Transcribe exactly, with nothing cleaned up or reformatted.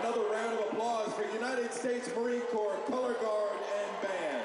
Another round of applause for United States Marine Corps Color Guard.